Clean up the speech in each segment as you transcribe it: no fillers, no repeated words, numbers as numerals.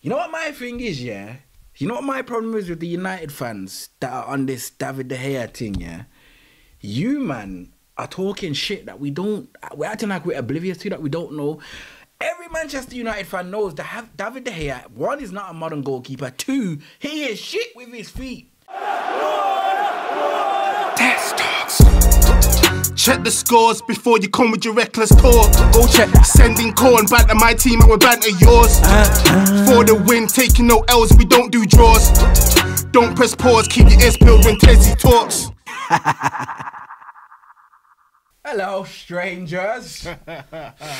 You know what my thing is, yeah? You know what my problem is with the United fans that are on this David De Gea thing, yeah? You, man, are talking shit that we don't... We're acting like we're oblivious to, that we don't know. Every Manchester United fan knows that David De Gea, one, is not a modern goalkeeper. Two, he is shit with his feet. Check the scores before you come with your reckless talk. Go check. Sending corn back to my team and we're back to yours. For the win, taking no L's, we don't do draws. Don't press pause, keep your ears peeled when Tezzy talks. Hello, strangers.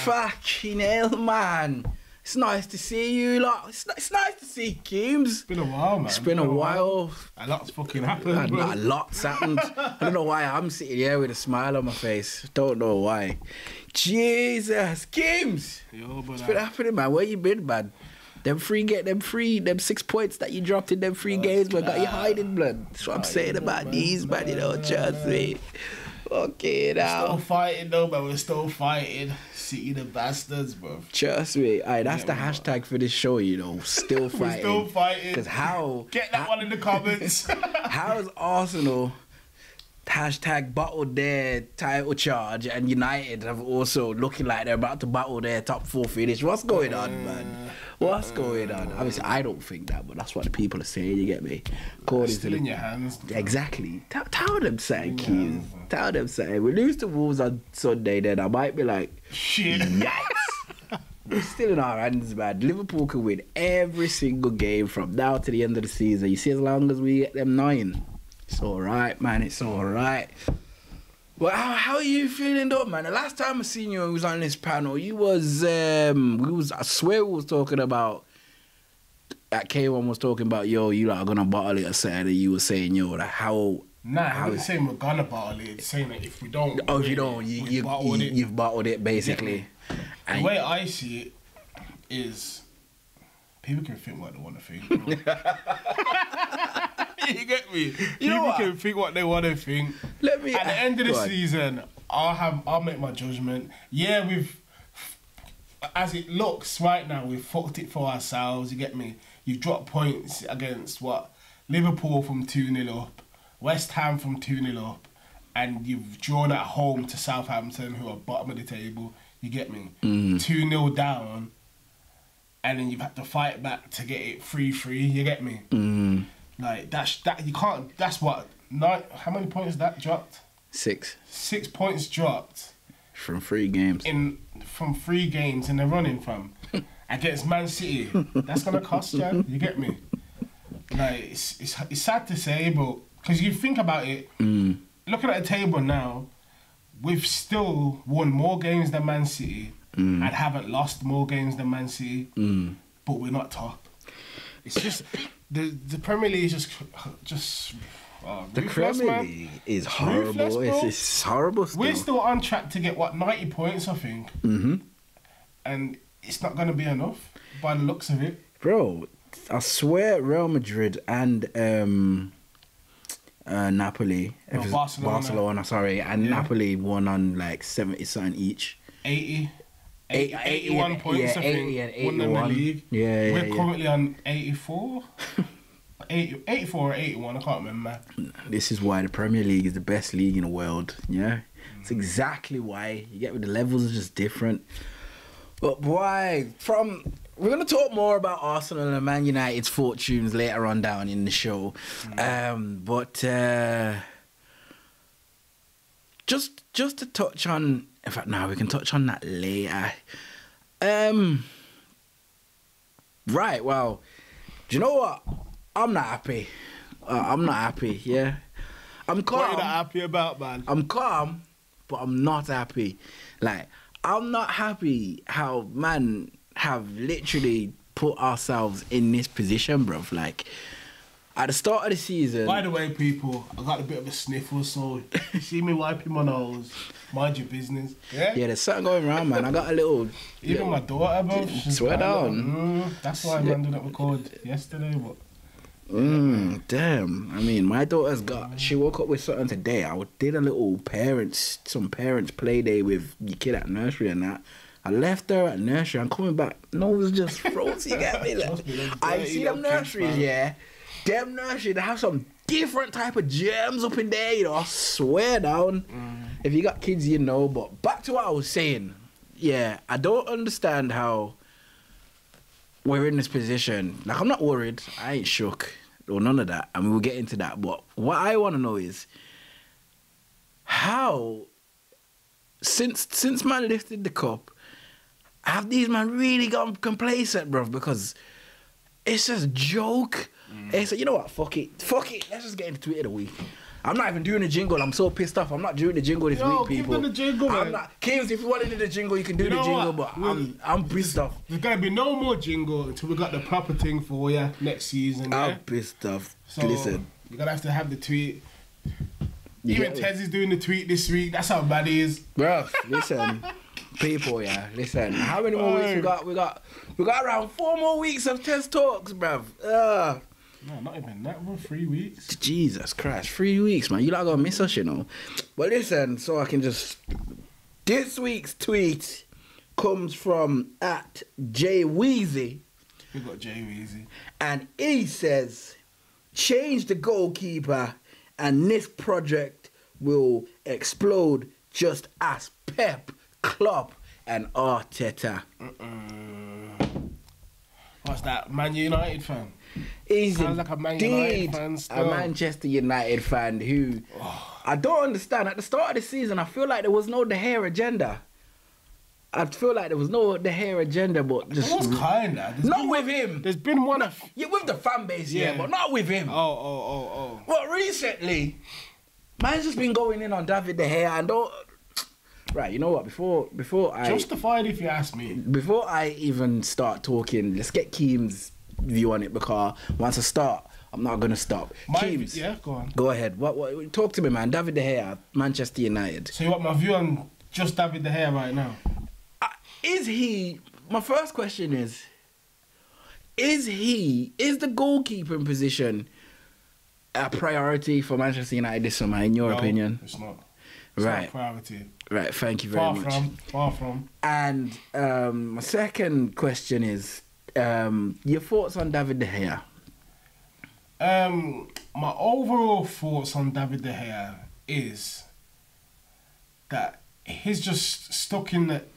Fucking hell, man. It's nice to see you lot. It's nice to see Keems. It's been a while, man. It's been a while. A lot's fucking happened. A lot's happened. I don't know why I'm sitting here with a smile on my face. Don't know why. Jesus, Keems. What's been happening, man? Where you been, man? Them 6 points that you dropped in them 3 games, man, got you hiding, blood. That's what I'm saying about these, man. You know, trust me. Okay, now. We're still fighting, though, man. We're still fighting. City the bastards, bro. Trust me. All right, that's the hashtag for this show, you know. Still fighting. We're still fighting. Because how... Get that one in the comments. How is Arsenal hashtag bottled their title charge and United have also looking like they're about to battle their top 4 finish? What's going on, man? What's going on? Obviously, I don't think that, but that's what the people are saying, you get me? It's still in your hands. Exactly. Tell them something, Keems. Tell them something. We lose to Wolves on Sunday, then I might be like, shit. Yikes. We're still in our hands, man. Liverpool can win every single game from now to the end of the season. You see, as long as we get them 9. It's all right, man. It's all right. Well, how are you feeling though, man? The last time I seen you, I was on this panel. You was, I swear we was talking about, that K1 was talking about, yo, you lot are gonna bottle it or something, and you were saying, yo, like, how... Nah, I was saying we're gonna bottle it, saying that if we don't... Oh, if you don't, you've bottled it, basically. Yeah. The way I see it is, people can think what they want to think. You get me? People can think what they want to think. Let me, at the end of the season, I'll make my judgment. Yeah, as it looks right now, we've fucked it for ourselves. You get me? You've dropped points against what? Liverpool from 2-0 up, West Ham from 2-0 up, and you've drawn at home to Southampton, who are bottom of the table. You get me? 2-0 down, and then you've had to fight back to get it 3-3. You get me? Like that you can't. That's what. How many points that dropped? 6. 6 points dropped from 3 games. From 3 games in the running from against Man City. That's gonna cost you. You get me? Like it's sad to say, but because you think about it, looking at the table now, we've still won more games than Man City and haven't lost more games than Man City, but we're not top. It's just. The Premier League is just the Premier League is horrible. It's horrible still. We're still on track to get what, 90 points, I think. And it's not going to be enough by the looks of it, bro. I swear, Real Madrid and Napoli, Barcelona, sorry, and Napoli won on like 70-something each. 81 points, yeah, I think. 80 and 81. Won them the league. Yeah, we're currently on 84? 84 or 81, I can't remember. This is why the Premier League is the best league in the world, yeah? It's exactly why. You get with the levels are just different. But why? We're going to talk more about Arsenal and Man United's fortunes later on down in the show. Just to touch on... In fact, no, we can touch on that later. Right, well, do you know what? I'm not happy. I'm not happy, yeah? I'm calm. What are you not happy about, man? I'm calm, but I'm not happy. Like, I'm not happy how, man, have literally put ourselves in this position, bruv. Like... At the start of the season... By the way, people, I got a bit of a sniffle, so you see me wiping my nose, mind your business. Yeah, yeah, there's something going around, man. I got a little... Even my daughter, bro. Swear down. That's why I didn't record yesterday, but... Damn. I mean, my daughter's got... She woke up with something today. I did a little some parents play day with your kid at nursery and that. I left her at nursery. I'm coming back. No, it was just frozen. You get me? Like, I see them nurseries, yeah. Them nurseries, they have some different type of germs up in there, you know. I swear down. If you got kids, you know. But back to what I was saying. Yeah, I don't understand how we're in this position. Like, I'm not worried. I ain't shook or none of that. I mean, we'll get into that. But what I want to know is how, since man lifted the cup, have these man really gone complacent, bruv? Because it's just a joke. It's like, you know what? Fuck it. Fuck it. Let's just get into tweet of the week. I'm not even doing the jingle. I'm so pissed off. I'm not doing the jingle this week, people. Give them the jingle, man. I'm not. Kings, if you want to do the jingle, you can do the jingle, but I'm pissed off. There's going to be no more jingle until we got the proper thing for you next season. I'm pissed off. So listen, you're going to have the tweet. Even Tez is doing the tweet this week. That's how bad he is. Bro, listen. People, yeah, listen. How many more weeks we got? We got around 4 more weeks of Tez Talks, bruv. No, not even that one. 3 weeks. Jesus Christ, 3 weeks, man. You lot gonna miss us, you know. But listen, so I can just. This week's tweet comes from at Jay Weezy. We got Jay Weezy, and he says, "Change the goalkeeper, and this project will explode. Just as Pep, Klopp, and Arteta." What's that? Man United fan. He's like a Man United fan still. A Manchester United fan who I don't understand. At the start of the season, I feel like there was no De Gea agenda. I feel like there was no De Gea agenda, but just not with him. There's been one of with the fan base, yeah, but not with him. Well, recently, man's just been going in on David De Gea and don't. Right, you know what? Before I justified, if you ask me. Before I even start talking, let's get Keem's view on it, because once I start, I'm not gonna stop. Keems, yeah, go on. Go ahead. What? Talk to me, man. David De Gea, Manchester United. So you want my view on just David De Gea right now? Is he? My first question is the goalkeeping position a priority for Manchester United this summer? In your opinion, it's not. It's not a priority. Right. Thank you very much. Far from. And my second question is. Your thoughts on David De Gea? My overall thoughts on David De Gea is that he's just stuck in that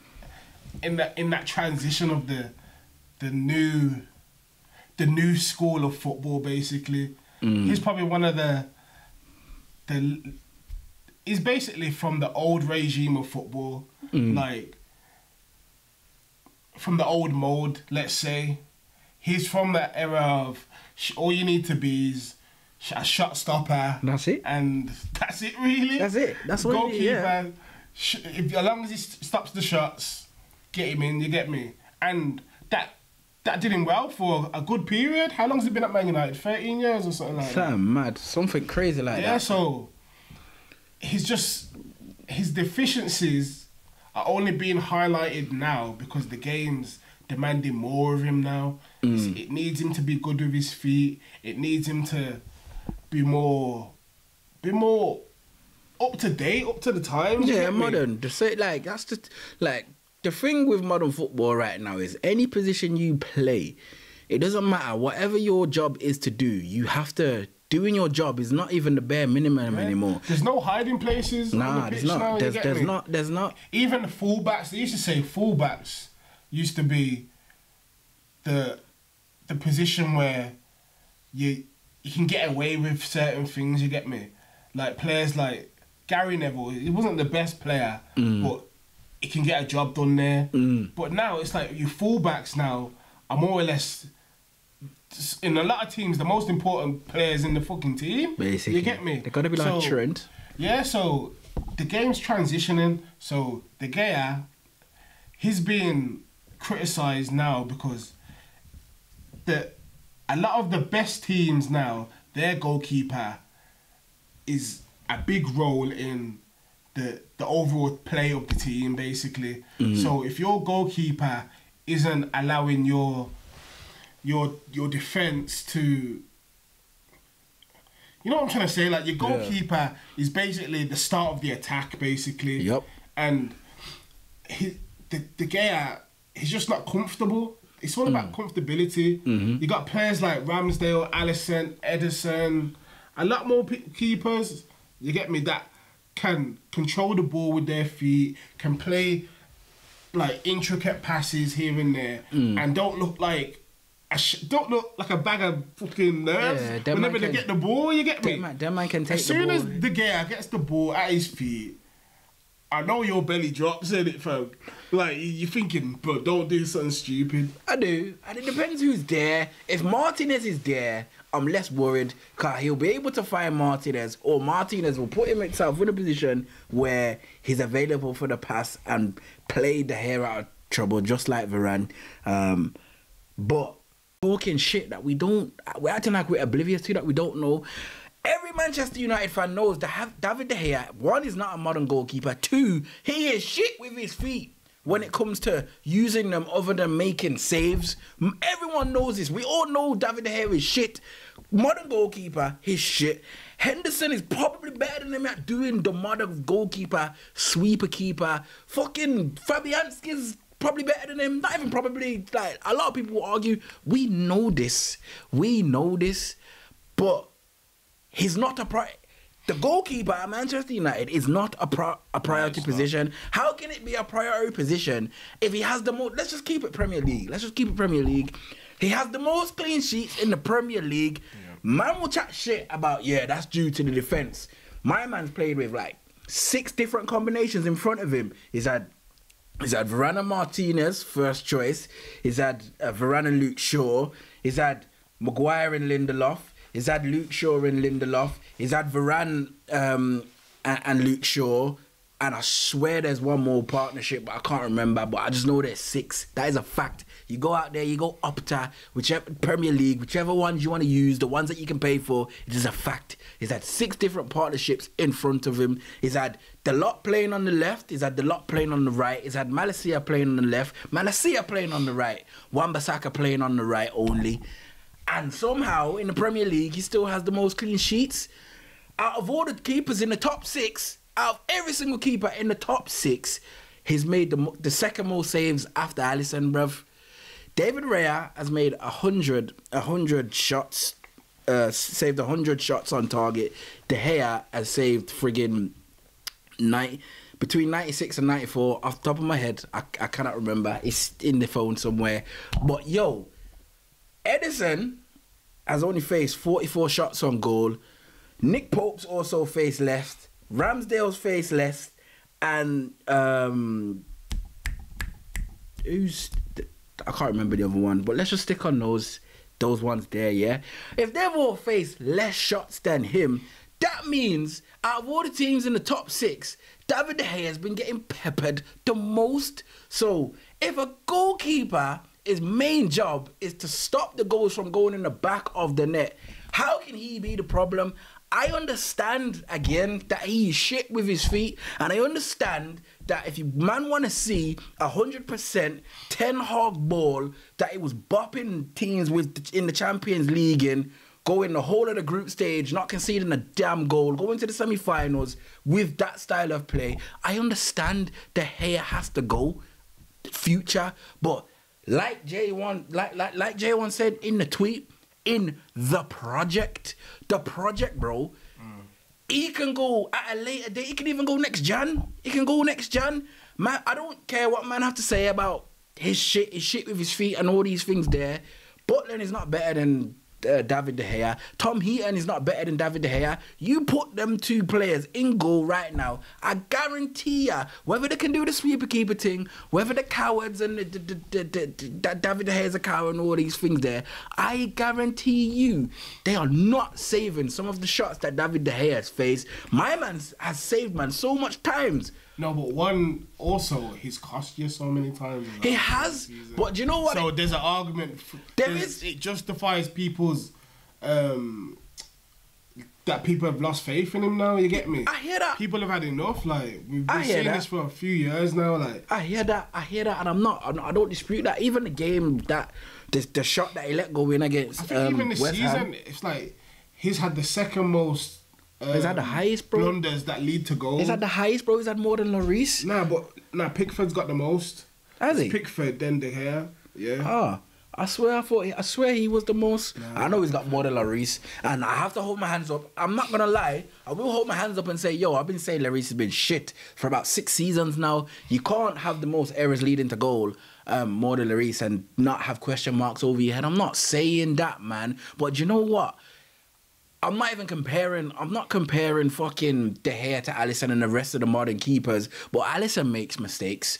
transition of the new school of football, basically. He's probably one of the he's basically from the old regime of football, like from the old mold, let's say. He's from that era of all you need to be is a shot stopper. That's it. And that's it, really. That's it. That's what goalkeeper, as long as he stops the shots, get him in, you get me? And that did him well for a good period. How long has he been at Man United? 13 years or something like that? Mad. Something crazy like that. Yeah, so he's just, his deficiencies are only being highlighted now because the game's demanding more of him now. It needs him to be good with his feet. It needs him to be more up to date, up to the times. Yeah, modern. The thing with modern football right now is any position you play, it doesn't matter. Whatever your job is to do, you have to. Doing your job is not even the bare minimum anymore. There's no hiding places. Nah, there's not. There's not. Even the fullbacks. They used to say fullbacks used to be the position where you can get away with certain things. You get me? Like players like Gary Neville. He wasn't the best player, but he can get a job done there. But now it's like you fullbacks now are more or less. In a lot of teams, the most important players in the fucking team. Basically. You get me? They've got to be like Trent. Yeah, so the game's transitioning. So De Gea, he's being criticised now because a lot of the best teams now, their goalkeeper is a big role in the overall play of the team, basically. So if your goalkeeper isn't allowing your defence to, you know what I'm trying to say? Like your goalkeeper is basically the start of the attack, basically. Yep. And De Gea, he's just not comfortable. It's all about comfortability. Mm-hmm. You got players like Ramsdale, Alisson, Ederson, a lot more keepers, you get me, that can control the ball with their feet, can play like intricate passes here and there, and don't look like a bag of fucking nerves whenever they get the ball, you get me? That man can take the ball. As soon as De Gea gets the ball at his feet, I know your belly drops, innit, fam? Like, you're thinking, bro, don't do something stupid. I do, and it depends who's there. If Martinez is there, I'm less worried, because he'll be able to find Martinez, or Martinez will put himself in a position where he's available for the pass and play the hair out of trouble, just like Varane. But talking shit that we're acting like we're oblivious to, that we don't know. Every Manchester United fan knows that David De Gea, one, is not a modern goalkeeper, two, he is shit with his feet when it comes to using them other than making saves. Everyone knows this. We all know David De Gea is shit. Modern goalkeeper, he's shit. Henderson is probably better than him at doing the modern goalkeeper, sweeper keeper. Fucking Fabianski's probably better than him. Not even probably, like, a lot of people will argue. We know this. We know this. But he's not a priority. The goalkeeper at Manchester United is not a priority position. How can it be a priority position if he has the most... Let's just keep it Premier League. Let's just keep it Premier League. He has the most clean sheets in the Premier League. Yeah. Man will chat shit about, yeah, that's due to the defence. My man's played with, like, 6 different combinations in front of him. He's had Varane and Martinez, first choice. He's had Varane and Luke Shaw. He's had Maguire and Lindelof. He's had Luke Shaw and Lindelof. He's had Varane and Luke Shaw. And I swear there's one more partnership, but I can't remember. But I just know there's 6. That is a fact. You go out there, you go Opta, whichever Premier League, whichever ones you want to use, the ones that you can pay for, it is a fact. He's had 6 different partnerships in front of him. He's had Dalot playing on the left. He's had Dalot playing on the right. He's had Malacia playing on the left. Malacia playing on the right. Wan-Bissaka playing on the right only. And somehow, in the Premier League, he still has the most clean sheets. Out of all the keepers in the top 6, out of every single keeper in the top 6, he's made the second most saves after Alisson, bruv. David Raya has made 100 shots, saved 100 shots on target. De Gea has saved friggin' between 96 and 94. Off the top of my head, I cannot remember. It's in the phone somewhere. But, yo, Ederson has only faced 44 shots on goal. Nick Pope's also faced less. Ramsdale's faced less. And I can't remember the other one, but let's just stick on those ones there, yeah? If they've all faced less shots than him, that means out of all the teams in the top 6, David De Gea has been getting peppered the most. So if a goalkeeper... his main job is to stop the goals from going in the back of the net, how can he be the problem? I understand, again, that he is shit with his feet, and I understand that if you man want to see 100% Ten Hag ball that it was bopping teams with in the Champions League in, going the whole of the group stage, not conceding a damn goal, going to the semi-finals with that style of play, I understand De Gea has to go, future, but... like J1, like J1 said in the tweet, in the project, bro. He can go at a later date. He can even go next Jan. He can go next Jan. Man, I don't care what man have to say about his shit with his feet and all these things there. Butland is not better than David De Gea. Tom Heaton is not better than David De Gea. You put them 2 players in goal right now, I guarantee ya, whether they can do the sweeper keeper thing, whether the cowards and that David De Gea is a coward and all these things there, I guarantee you they are not saving some of the shots that David De Gea has faced. My man has saved man so much times. No, but one, also, he's cost you so many times. He has, but do you know what? So there's an argument. It justifies people's, that people have lost faith in him now, you get me? I hear that. People have had enough, like, we've been seeing this for a few years now, like. I hear that, and I don't dispute that. Even the game, the shot that he let go in against West Ham. I think even this season, it's like, he's had the second most... he's had the highest, bro. Blunders that lead to goals. He's had the highest, bro. He's had more than Lloris. Nah, Pickford's got the most. Has he? Pickford, then De Gea. Yeah. Ah. I swear he was the most. No, I know he's got more than Lloris, and I have to hold my hands up. I'm not gonna lie. I will hold my hands up and say, yo, I've been saying Lloris has been shit for about 6 seasons now. You can't have the most errors leading to goal more than Lloris and not have question marks over your head. I'm not saying that, man. But you know what? I'm not even comparing. I'm not comparing fucking De Gea to Alisson and the rest of the modern keepers. But Alisson makes mistakes.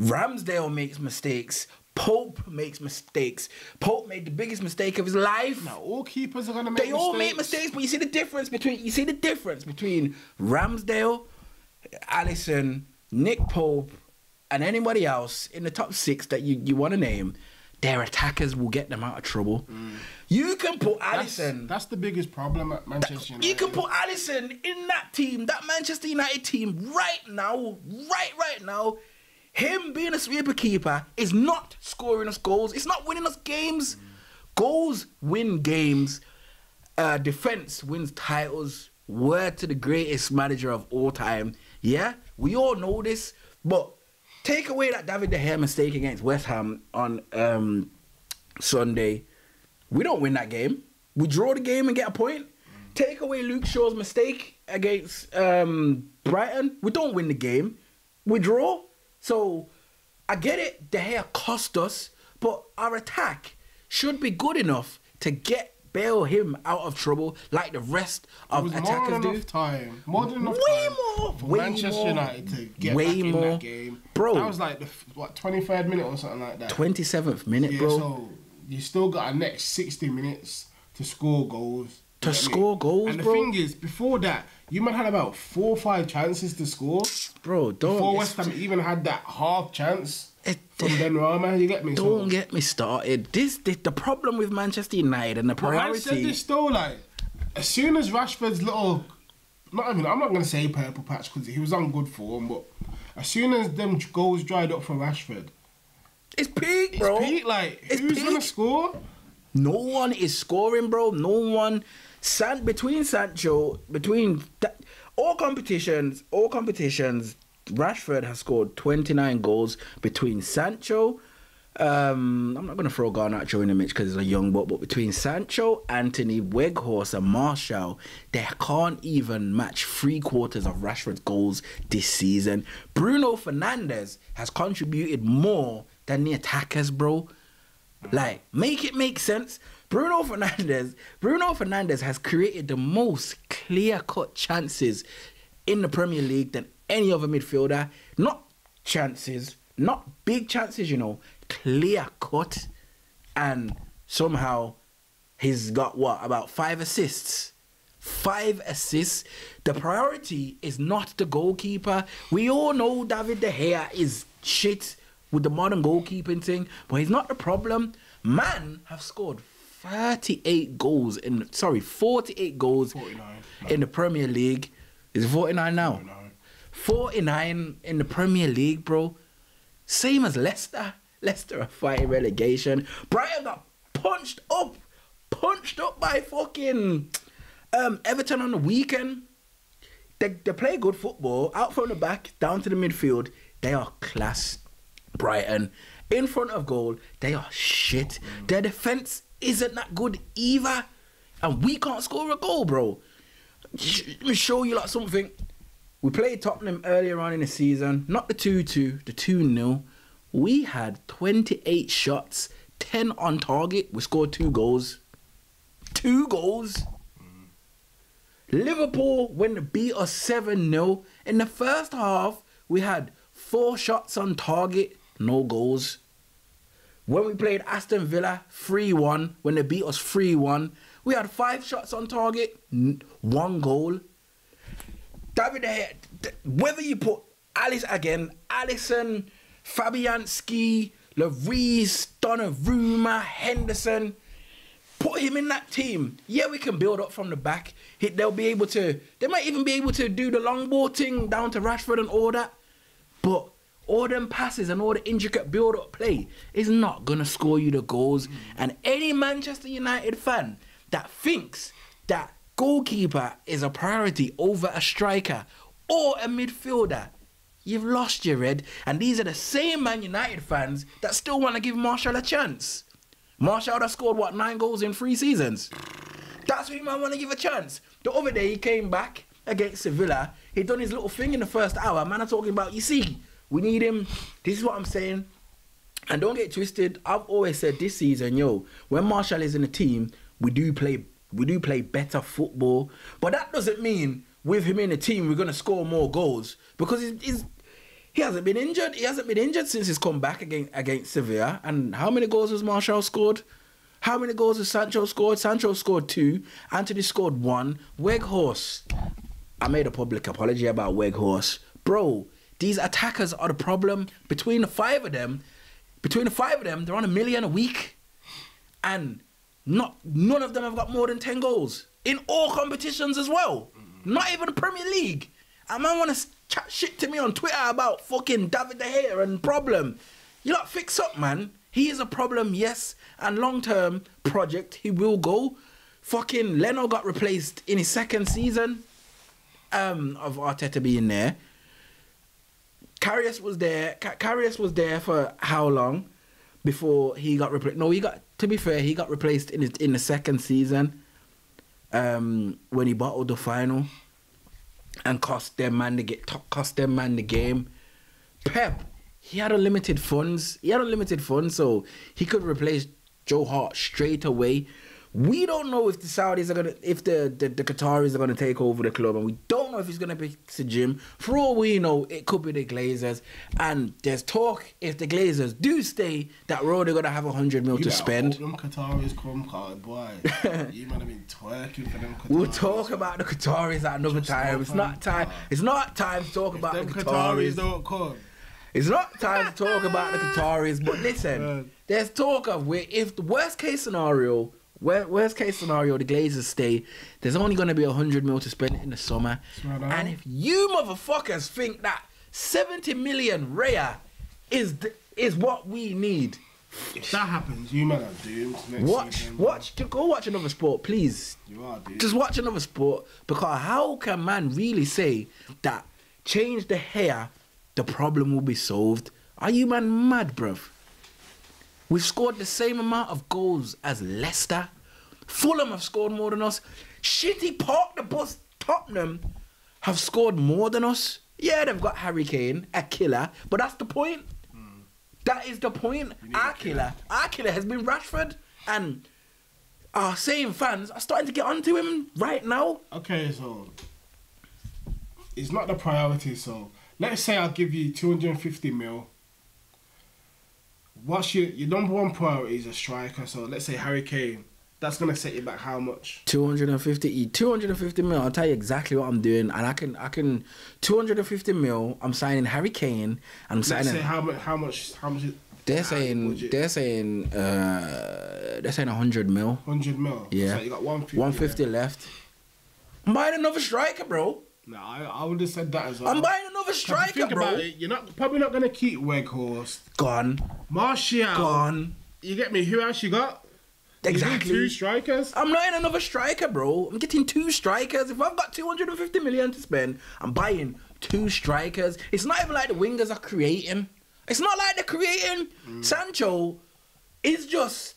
Ramsdale makes mistakes. Pope makes mistakes. Pope made the biggest mistake of his life. Now all keepers are gonna make mistakes. They all make mistakes, but you see the difference between Ramsdale, Alisson, Nick Pope, and anybody else in the top 6 that you want to name. Their attackers will get them out of trouble. Mm. You can put Alisson. That's the biggest problem at Manchester United. You can put Alisson in that team, that Manchester United team right now, right now. Him being a sweeper keeper is not scoring us goals. It's not winning us games. Mm. Goals win games. Defense wins titles. Word to the greatest manager of all time. Yeah, we all know this. But take away that David De Gea mistake against West Ham on Sunday. We don't win that game. We draw the game and get a point. Mm. Take away Luke Shaw's mistake against Brighton. We don't win the game. We draw. So, I get it, De Gea cost us, but our attack should be good enough to get bail him out of trouble like the rest of attackers do. More than enough time for Manchester United to get back in that game. Bro. That was like the, what, 23rd minute or something like that? 27th minute, yeah, bro. So, you still got a next 60 minutes to score goals. To score goals, and the thing is, before that, you might had about 4 or 5 chances to score, bro. Before West Ham even had that half chance from Benrahma, you get me? Don't get me started. This the problem with Manchester United and the priority. I said this though, like as soon as Rashford's little, I'm not gonna say purple patch because he was on good form, but as soon as them goals dried up for Rashford, it's peak, bro. It's peak. Like who's gonna score? No one is scoring, bro. No one. Between Sancho, all competitions, Rashford has scored 29 goals between Sancho. I'm not going to throw Garnacho in the mix because he's a young buck, but between Sancho, Antony, Weghorst, and Martial, they can't even match 3/4 of Rashford's goals this season. Bruno Fernandes has contributed more than the attackers, bro. Like, make it make sense. Bruno Fernandes has created the most clear-cut chances in the Premier League than any other midfielder. Not chances, not big chances, you know, clear-cut. And somehow he's got, what, about 5 assists? 5 assists. The priority is not the goalkeeper. We all know David De Gea is shit with the modern goalkeeping thing, but he's not the problem. Man have scored 48 goals in the Premier League. Is it 49 now? 49 in the Premier League, bro. Same as Leicester. Leicester are fighting relegation. Brighton got punched up by fucking Everton on the weekend. They play good football, out from the back, down to the midfield. They are class. Brighton, in front of goal, they are shit. Their defence isn't that good either. And we can't score a goal, bro. Let me show you like something. We played Tottenham earlier on in the season. Not the 2-2, the 2-0. We had 28 shots, 10 on target. We scored 2 goals. 2 goals. Liverpool, when they beat us 7-0, in the first half, we had 4 shots on target. No goals. When we played Aston Villa 3-1, when they beat us 3-1, we had 5 shots on target, 1 goal. David De Gea, whether you put Alisson, Fabianski, Lloris, Donnarumma, Henderson, put him in that team. Yeah, we can build up from the back. They'll be able to, they might even be able to do the long ball thing down to Rashford and all that, but all them passes and all the intricate build-up play is not going to score you the goals. And any Manchester United fan that thinks that goalkeeper is a priority over a striker or a midfielder, You've lost your head. And these are the same Man United fans that still want to give Martial a chance. Martial has scored, what, 9 goals in 3 seasons? That's who you might want to give a chance. The other day, he came back against Sevilla. He done his little thing in the first hour. Man, I'm talking about, you see, we need him. This is what I'm saying. And don't get twisted. I've always said this season, yo, when Martial is in the team, we do play better football. But that doesn't mean with him in the team, we're going to score more goals. Because he hasn't been injured. He hasn't been injured since he's come back against Sevilla. And how many goals has Martial scored? How many goals has Sancho scored? Sancho scored 2. Antony scored 1. Weghorst. I made a public apology about Weghorst. Bro, these attackers are the problem. Between the five of them, they're on £1 million a week. And none of them have got more than 10 goals. In all competitions as well. Not even the Premier League. And man want to chat shit to me on Twitter about fucking David De Gea and problem. You lot fix up, man. He is a problem, yes. And long-term project, he will go. Fucking Leno got replaced in his 2nd season of Arteta being there. Karius was there. Karius was there for how long before he got replaced? No, he got, to be fair, he got replaced in the 2nd season. When he bottled the final and cost them man the game. Pep, he had unlimited funds. So he could replace Joe Hart straight away. We don't know if the Saudis are gonna, if the Qataris are gonna take over the club, and we don't know if it's gonna be Sajim. For all we know, it could be the Glazers. And there's talk, if the Glazers do stay, that we're only gonna have 100 mil to spend. Hope them Qataris come, boy. You might have been twerking for them Qataris. We'll talk about the Qataris at another time. It's not time. It's not time to talk about the Qataris. Qataris don't come. It's not time to talk about the Qataris. But listen, man, there's talk of where if the worst case scenario. Worst case scenario, the Glazers stay. There's only going to be 100 mil to spend in the summer. Right. And if you motherfuckers think that 70 million Raya is what we need. If that happens, you might have doomed next season. Go watch another sport, please. You are, dude. Just watch another sport. Because how can man really say that change the hair, the problem will be solved? Are you man mad, bruv? We've scored the same amount of goals as Leicester. Fulham have scored more than us. Shitty Park the Bus Tottenham have scored more than us. Yeah, they've got Harry Kane, a killer, but that's the point. Mm. That is the point. Our killer has been Rashford, and our same fans are starting to get onto him right now. Okay, so it's not the priority. So let's say I'll give you 250 mil. What's your number 1 priority is a striker, so let's say Harry Kane. That's going to set you back how much? 250 mil. I'll tell you exactly what I'm doing, and I can 250 mil. I'm signing Harry Kane. I'm signing. Let's say how much they're saying 100 mil. 100 mil. Yeah. So you got 150 left. I'm buying another striker, bro. No, I would have said that as well. I'm buying another striker, think about it, you're not probably not going to keep Weghorst. Gone. Martial. Gone. You get me? Who else you got? Exactly. 2 strikers? I'm not in another striker, bro. I'm getting 2 strikers. If I've got 250 million to spend, I'm buying 2 strikers. It's not even like the wingers are creating. It's not like they're creating. Sancho is just...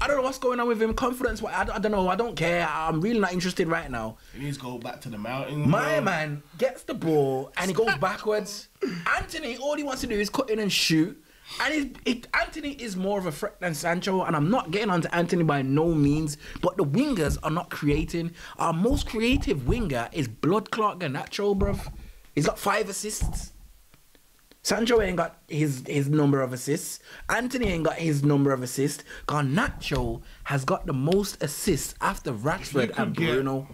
I don't know what's going on with him. Confidence, I don't know. I don't care. I'm really not interested right now. He needs to go back to the mountains. My man gets the ball and he goes backwards. Antony, all he wants to do is cut in and shoot. And Antony is more of a threat than Sancho. And I'm not getting onto Antony by no means. But the wingers are not creating. Our most creative winger is Blood Clark Garnacho, bruv. He's got 5 assists. Sancho ain't got his number of assists. Antony ain't got his number of assists. Garnacho has got the most assists after Rashford and Bruno.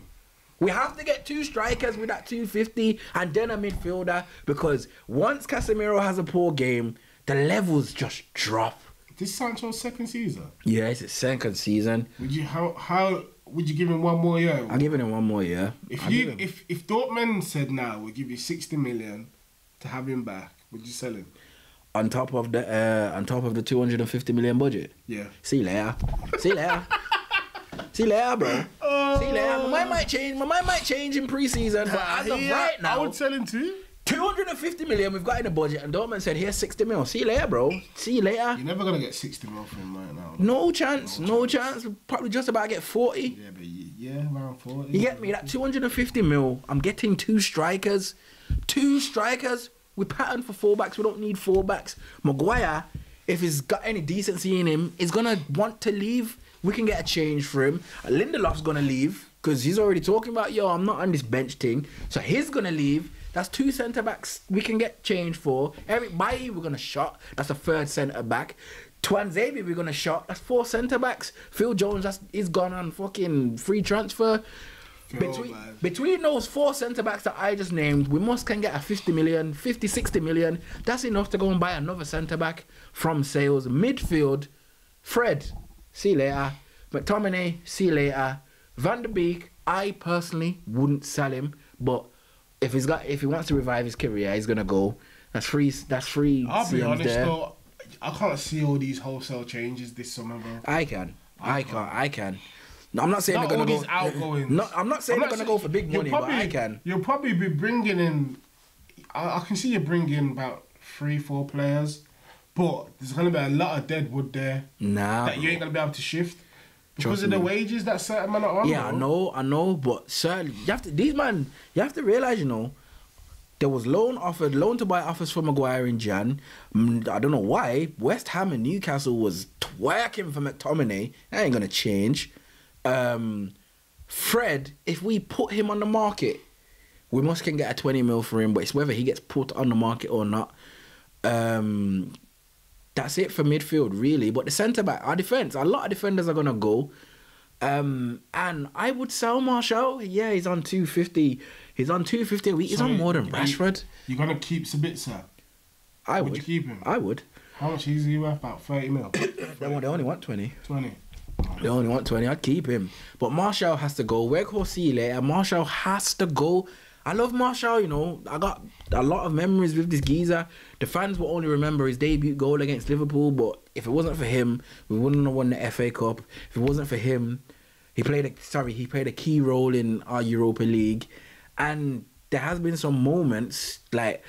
We have to get 2 strikers with that 250 and then a midfielder, because once Casemiro has a poor game, the levels just drop. This is Sancho's 2nd season? Yeah, it's his 2nd season. Would you give him 1 more year? I'll give him 1 more year. If Dortmund said now, we'll give you 60 million to have him back, would you sell him? On top of the 250 million budget. Yeah. See you later. See you later. See you later, bro. See you later. My mind might change. My mind might change in pre-season, but as of right now, I would sell him too. 250 million we've got in the budget, and Dortmund said, here's 60 mil. See you later, bro. See you later. You're never going to get 60 mil from him right now. No chance. No chance. Probably just about get 40. Yeah, but around 40. You get me? That 250 mil, I'm getting two strikers. Two strikers. We pattern for fullbacks. We don't need fullbacks. Maguire, if he's got any decency in him, is going to want to leave. We can get a change for him. Lindelof's going to leave because he's already talking about, yo, I'm not on this bench thing. So he's going to leave. That's two centre-backs we can get change for. Eric Bailly, we're going to shot. That's a third centre-back. Twanzebe, we're going to shot. That's four centre-backs. Phil Jones, he's gone on fucking free transfer. Between those four centre-backs that I just named, we must can get a 50 million, 50, 60 million. That's enough to go and buy another centre-back from sales. Midfield, Fred, see you later. McTominay, see you later. Van der Beek, I personally wouldn't sell him, but... if he wants to revive his career, he's gonna go. That's free. I'll be honest though, I can't see all these wholesale changes this summer, bro. I can. No, I'm not saying they're gonna go. I'm not saying they're gonna go for big money, but I can. You'll probably be bringing in. I can see you bringing about 3-4 players, but there's gonna be a lot of dead wood there. Nah, that you ain't gonna be able to shift. Because of the wages that certain man are on. Yeah, I know, but certainly you have to realise, you know, there was loan to buy offers for Maguire in Jan. I don't know why. West Ham and Newcastle was twerking for McTominay. That ain't gonna change. Fred, if we put him on the market, we must can get a 20 mil for him, but it's whether he gets put on the market or not. That's it for midfield, really. But the centre-back, our defence, a lot of defenders are going to go. And I would sell Martial. Yeah, he's on 250. He's on 250 a week. He's on more than Rashford. You're going to keep Sabitzer? Would you keep him? I would. How much is he worth? About 30 mil? They only want 20. 20. They only want 20. I'd keep him. But Martial has to go. Weghorst, see you later. Martial has to go. I love Martial, you know. I got a lot of memories with this geezer. The fans will only remember his debut goal against Liverpool, but if it wasn't for him, we wouldn't have won the FA Cup. If it wasn't for him, he played a key role in our Europa League. And there has been some moments, like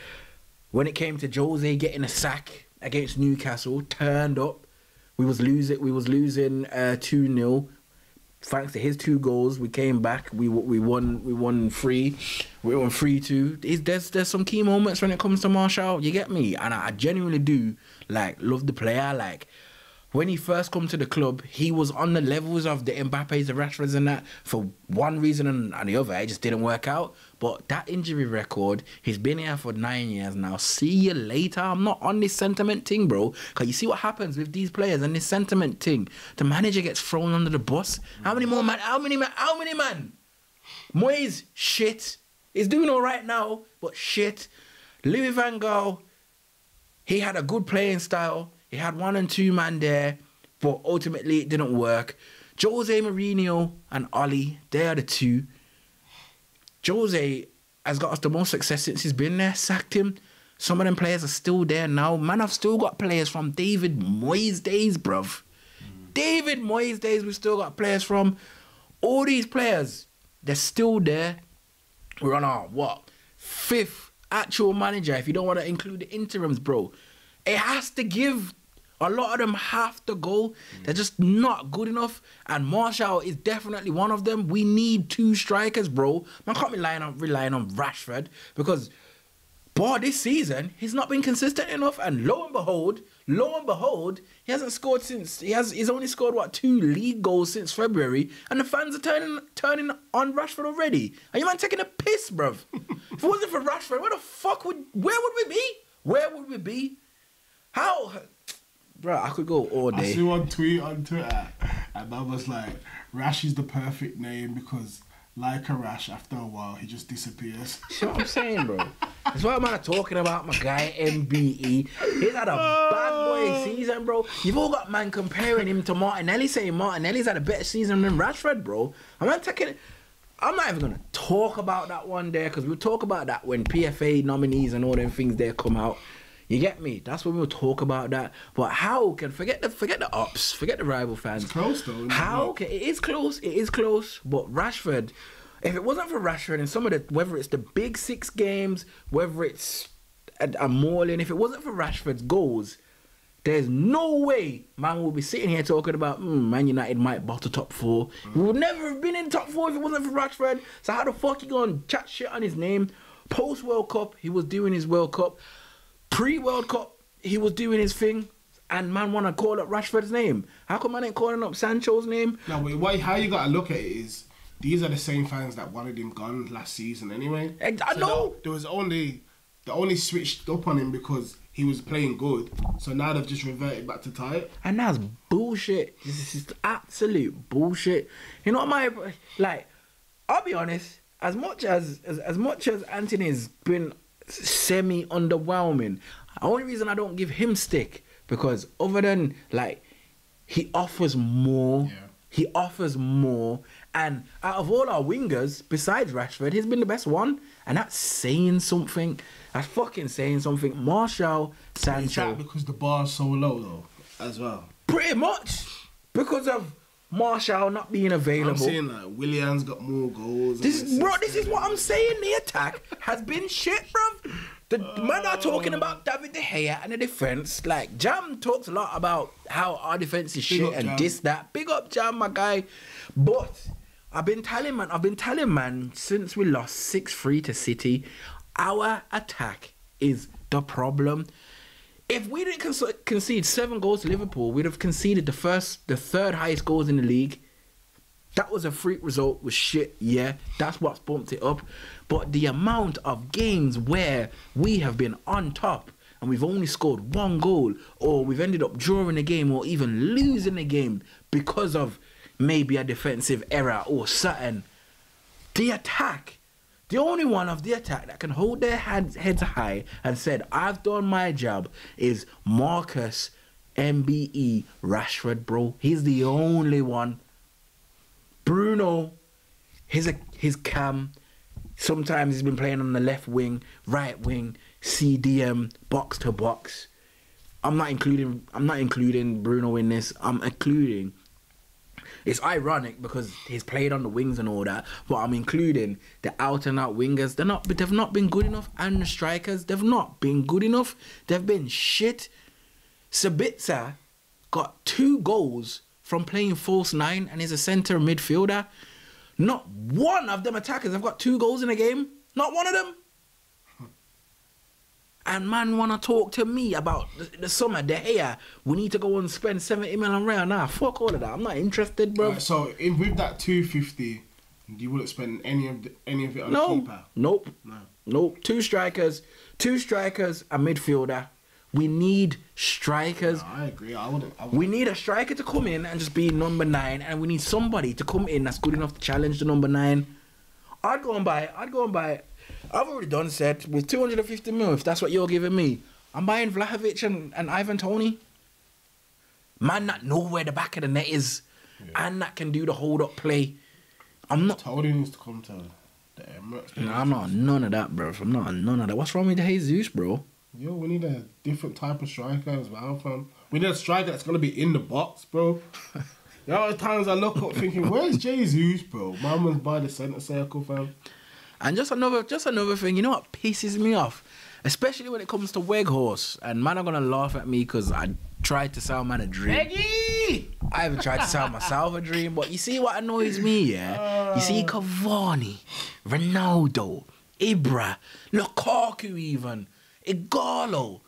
when it came to Jose getting a sack against Newcastle, turned up. We was losing 2-0. Thanks to his two goals, we came back. We won 3-2. There's some key moments when it comes to Martial. You get me? And I genuinely do love the player. Like when he first come to the club, he was on the levels of the Mbappes, the Rashfords, and that for one reason and the other. It just didn't work out. But that injury record, he's been here for 9 years now. See you later. I'm not on this sentiment thing, bro. Because you see what happens with these players and this sentiment thing. The manager gets thrown under the bus. How many man? Moyes, shit. He's doing all right now, but shit. Louis van Gaal, he had a good playing style. He had 1 and 2 man there, but ultimately it didn't work. Jose Mourinho and Oli, they are the two. Jose has got us the most success since he's been there. Sacked him. Some of them players are still there now. Man, I've still got players from David Moyes days, bruv. David Moyes days, we've still got players from. All these players, they're still there. We're on our, what, 5th actual manager, if you don't want to include the interims, bro. It has to give. A lot of them have to go. They're just not good enough. And Martial is definitely one of them. We need two strikers, bro. Man can't be relying on Rashford because, boy, this season, he's not been consistent enough. And lo and behold, he hasn't scored since... He's only scored, what, 2 league goals since February. And the fans are turning on Rashford already. Are you man taking a piss, bruv? If it wasn't for Rashford, where would we be? How... Bro, I could go all day. I saw one tweet on Twitter, and I was like, Rash is the perfect name because, like a rash, after a while, he just disappears. See what I'm saying, bro? That's what I'm talking about, my guy, MBE. He's had a bad boy season, bro. You've all got man comparing him to Martinelli, saying Martinelli's had a better season than Rashford, bro. I'm not even going to talk about that one there because we'll talk about that when PFA nominees and all them things there come out. You get me? That's when we'll talk about that. But how can... Forget the ops. Forget the rival fans. It's close, though. It is close. But Rashford, if it wasn't for Rashford and some of the, whether it's the big six games, whether it's a Moreland, if it wasn't for Rashford's goals, there's no way man will be sitting here talking about Man United might bottle top four. We would never have been in top four if it wasn't for Rashford. So how the fuck you gonna chat shit on his name? Post World Cup, he was doing his World Cup. Pre World Cup, he was doing his thing. And man wanna call up Rashford's name. How come man ain't calling up Sancho's name? No, wait, how you gotta look at it is these are the same fans that wanted him gone last season anyway. I know. So there was only they only switched up on him because he was playing good. So now they've just reverted back to type. And that's bullshit. This is absolute bullshit. You know what my like? I'll be honest. As much as Antony's been semi underwhelming, the only reason I don't give him stick because other than like he offers more. Yeah. He offers more. And out of all our wingers, besides Rashford, he's been the best one. And that's saying something. That's fucking saying something. Martial, Sancho. Is that because the bar's so low, though, as well? Pretty much. Because of Martial not being available. I'm saying that. Willian's got more goals. This is what I'm saying. The attack has been shit, bruv. The man are talking about David De Gea and the defence. Like, Jam talks a lot about how our defence is shit and this, that. Big up, Jam, my guy. But I've been telling man since we lost 6-3 to City, our attack is the problem. If we didn't concede 7 goals to Liverpool, we'd have conceded the third highest goals in the league. That was a freak result, was shit, yeah. That's what's bumped it up. But the amount of games where we have been on top and we've only scored 1 goal, or we've ended up drawing a game or even losing a game because of maybe a defensive error or something. The attack, the only one of the attack that can hold their heads high and said, I've done my job, is Marcus MBE Rashford, bro. He's the only one. Bruno, his cam, sometimes he's been playing on the left wing, right wing, CDM, box to box. I'm not including Bruno in this. I'm including... It's ironic because he's played on the wings and all that, but I'm including the out and out wingers. They've not been good enough, and the strikers, they've not been good enough. They've been shit. Sabitzer got 2 goals from playing false 9 and is a centre midfielder. Not one of them attackers have got 2 goals in a game. Not one of them. And man wanna talk to me about the summer, De Gea. We need to go and spend 70 million round. Nah, fuck all of that. I'm not interested, bro. Right, so if with that 250, you wouldn't spend any of it on a keeper? Nope. 2 strikers, a midfielder. We need strikers. No, I agree. I wouldn't. We need a striker to come in and just be number 9, and we need somebody to come in that's good enough to challenge the number 9. I'd go and buy. I've already done said with 250 mil, if that's what you're giving me, I'm buying Vlahovic and Ivan Toney. Man that know where the back of the net is, and that can do the hold up play. I'm not. Toney needs to come to the Emirates. No, I'm not on none of that, bro. I'm not on none of that. What's wrong with Jesus, bro? Yo, we need a different type of striker as well, fam. We need a striker that's gonna be in the box, bro. There are times I look up thinking, where's Jesus, bro? Man was by the centre circle, fam. And just another thing, you know what pisses me off? Especially when it comes to Weghorst. And man are going to laugh at me because I tried to sell man a dream. Eggie! I haven't tried to sell myself a dream, but you see what annoys me, yeah? You see Cavani, Ronaldo, Ibra, Lukaku even, Igalo.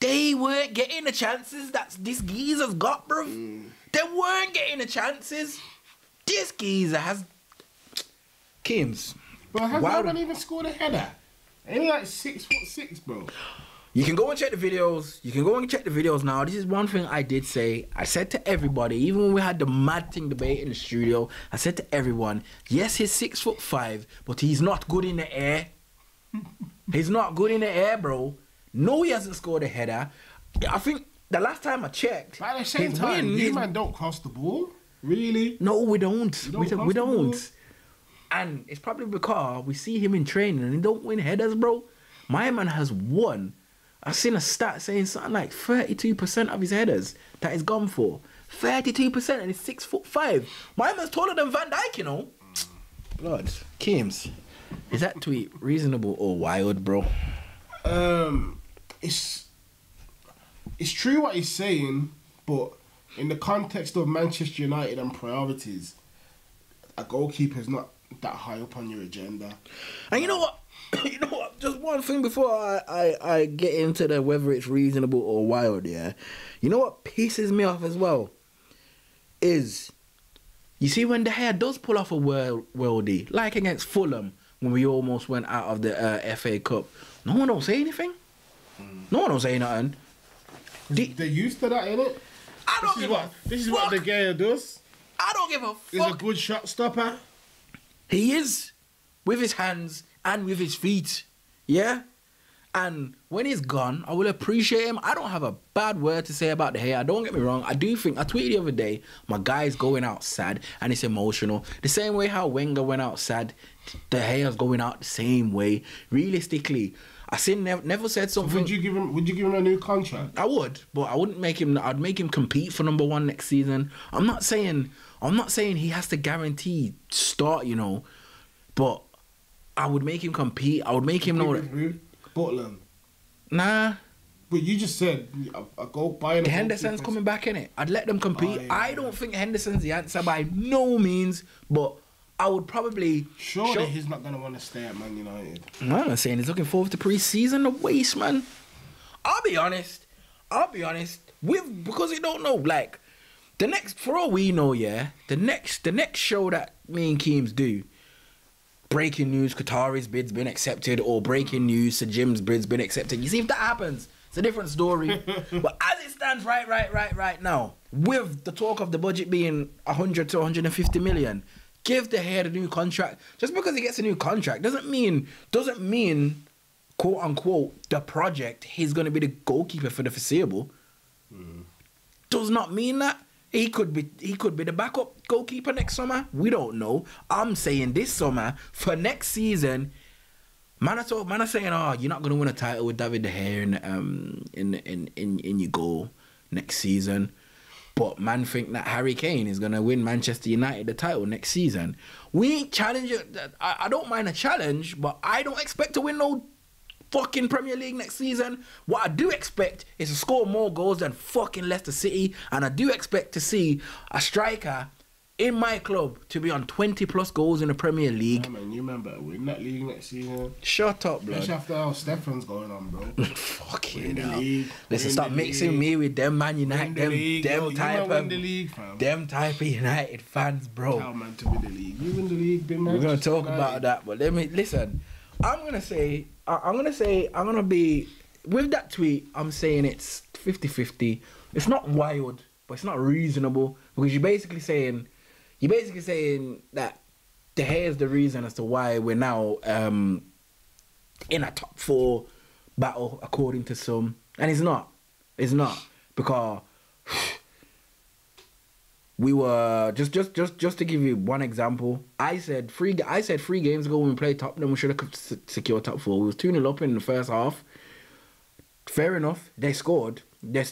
They weren't getting the chances that this geezer's got, bruv. They weren't getting the chances. This geezer has... Kims... Bro, has no one even scored a header? Ain't he like 6'6", bro? You can go and check the videos. You can go and check the videos now. This is one thing I did say. I said to everybody, even when we had the mad thing debate in the studio, I said to everyone, yes, he's 6'5", but he's not good in the air. He's not good in the air, bro. No, he hasn't scored a header. I think the last time I checked... But at the same time, you man don't cross the ball. Really? No, we don't. We don't. And it's probably because we see him in training and he don't win headers, bro. My man has won. I've seen a stat saying something like 32% of his headers that he's gone for. 32% and he's 6'5". My man's taller than Van Dijk, you know. Lord, Keems, is that tweet reasonable or wild, bro? It's true what he's saying, but in the context of Manchester United and priorities, a goalkeeper's not that high up on your agenda. And you know what? You know what? Just one thing before I get into the whether it's reasonable or wild, yeah? You know what pisses me off as well? Is, you see when De Gea does pull off a worldie, like against Fulham, when we almost went out of the FA Cup, no one don't say anything. No one don't say nothing. They're used to that, innit? This is what De Gea does. I don't give a fuck. He's a good shot stopper. He is. With his hands and with his feet. Yeah? And when he's gone, I will appreciate him. I don't have a bad word to say about De Gea. Don't get me wrong. I do think, I tweeted the other day, my guy's going out sad and it's emotional. The same way how Wenger went out sad, De Gea's going out the same way. Realistically, I seen never said something. Would you give him a new contract? I would, but I wouldn't make him. I'd make him compete for #1 next season. I'm not saying he has to guarantee start, you know, but I would make him compete. I would make him know that. Butland. Nah. But you just said I go buying. Henderson's coming back, innit? I'd let them compete. Oh, yeah, I don't think Henderson's the answer by no means, but I would probably... Surely he's not going to want to stay at Man United. I'm not saying he's looking forward to pre-season. The waste, man. I'll be honest. Because we don't know, like, the next... For all we know, yeah, the next show that me and Keems do, breaking news, Qatari's bid's been accepted, or breaking news, Sir Jim's bid's been accepted. You see, if that happens, it's a different story. But as it stands right now, with the talk of the budget being 100 to 150 million... Give De Gea a new contract. Just because he gets a new contract doesn't mean, quote unquote, the project, he's going to be the goalkeeper for the foreseeable. Mm. Does not mean that. He could be the backup goalkeeper next summer. We don't know. I'm saying this summer, for next season, man are saying, oh, you're not going to win a title with David De Gea in your goal next season. But man think that Harry Kane is going to win Manchester United the title next season. We ain't challenging... I don't mind a challenge, but I don't expect to win no fucking Premier League next season. What I do expect is to score more goals than fucking Leicester City. And I do expect to see a striker in my club to be on 20+ goals in the Premier League. Yeah, man, you remember, win that league next season. Shut up, bro. Especially after how Stefan's going on, bro. Fucking hell. Listen, stop mixing me with them Man United, them type of United fans, bro. Tell man to win the league. You win the league, big man. We're gonna talk about that, but let me listen. I'm gonna be with that tweet. I'm saying it's 50-50. It's not wild, but it's not reasonable, because you're basically saying that De Gea is the reason as to why we're now in a top 4 battle, according to some. And it's not. It's not. Because we were... Just to give you one example, I said three games ago when we played Tottenham, we should have secured top 4. We was 2-0 up in the first half. Fair enough. They scored. They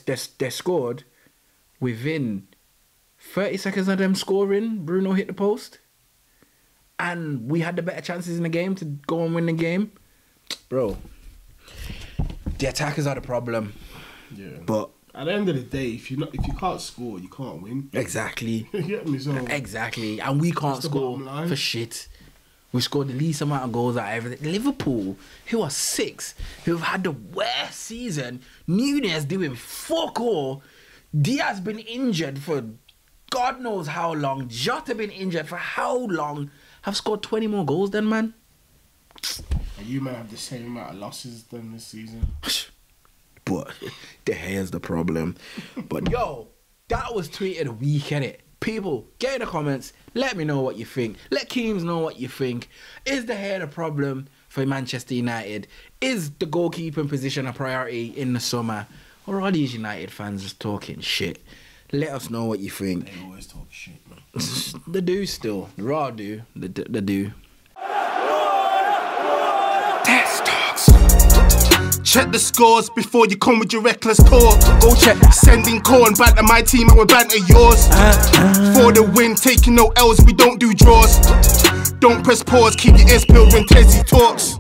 scored within... 30 seconds of them scoring, Bruno hit the post. And we had the better chances in the game to go and win the game. Bro, the attackers are the problem. Yeah. But at the end of the day, if you can't score, you can't win. Exactly. You get me? So exactly. And we can't score for shit. We scored the least amount of goals out of everything. Liverpool, who are 6th, who've had the worst season, Nunez doing fuck all, Diaz been injured for God knows how long, Jota been injured for how long, have scored 20 more goals than man. And you might have the same amount of losses than this season. But De Gea's the problem. But yo, that was tweeted a week, innit? People, get in the comments, let me know what you think. Let Keems know what you think. Is De Gea the problem for Manchester United? Is the goalkeeping position a priority in the summer? Or are these United fans just talking shit? Let us know what you think. They always talk shit, man. They do still. They raw do. They do. Check the scores before you come with your reckless talk. Go check. Sending corn back to my team and we're back to yours. For the win, taking no L's, we don't do draws. Don't press pause, keep your ears peeled when Tezzy talks.